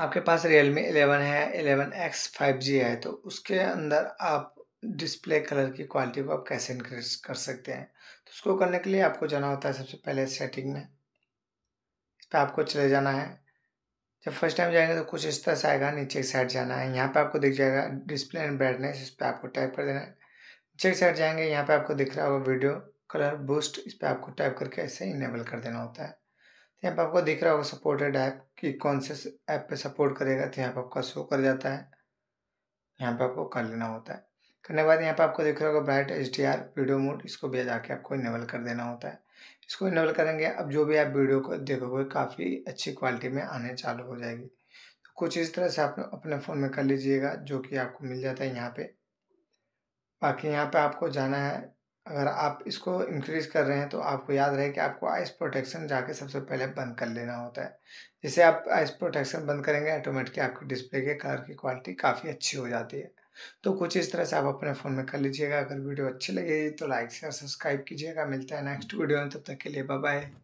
आपके पास Realme 11 है, 11x 5G है, तो उसके अंदर आप डिस्प्ले कलर की क्वालिटी को आप कैसे इंक्रीज कर सकते हैं, तो उसको करने के लिए आपको जाना होता है सबसे पहले सेटिंग में। इस पर आपको चले जाना है। जब फर्स्ट टाइम जाएंगे तो कुछ इस तरह से आएगा, नीचे की साइड जाना है। यहाँ पे आपको दिख जाएगा डिस्प्ले एंड ब्राइटनेस, इस पर आपको टाइप कर देना है। नीचे की साइड जाएंगे, यहाँ पे आपको दिख रहा होगा वीडियो कलर बूस्ट, इस पर आपको टाइप करके ऐसे इनेबल कर देना होता है। यहाँ पर आपको दिख रहा होगा सपोर्टेड ऐप कि कौन से ऐप पे सपोर्ट करेगा, तो यहाँ पर आपका शो कर जाता है। यहाँ पे आपको कर लेना होता है। करने के बाद यहाँ पे आपको दिख रहा होगा ब्राइट HDR वीडियो मोड, इसको भी जाके आपको इनेबल कर देना होता है। इसको इनेबल करेंगे, अब जो भी आप वीडियो को देखोगे काफ़ी अच्छी क्वालिटी में आने चालू हो जाएगी। तो कुछ इस तरह से आप अपने फ़ोन में कर लीजिएगा, जो कि आपको मिल जाता है यहाँ पर। बाकी यहाँ पर आपको जाना है, अगर आप इसको इंक्रीज़ कर रहे हैं तो आपको याद रहे कि आपको आइस प्रोटेक्शन जाके सबसे पहले बंद कर लेना होता है। जैसे आप आइस प्रोटेक्शन बंद करेंगे, ऑटोमेटिकली आपके डिस्प्ले के कलर की क्वालिटी काफ़ी अच्छी हो जाती है। तो कुछ इस तरह से आप अपने फ़ोन में कर लीजिएगा। अगर वीडियो अच्छी लगी तो लाइक शेयर सब्सक्राइब कीजिएगा। मिलता है नेक्स्ट वीडियो में, तब तक के लिए बाय बाय।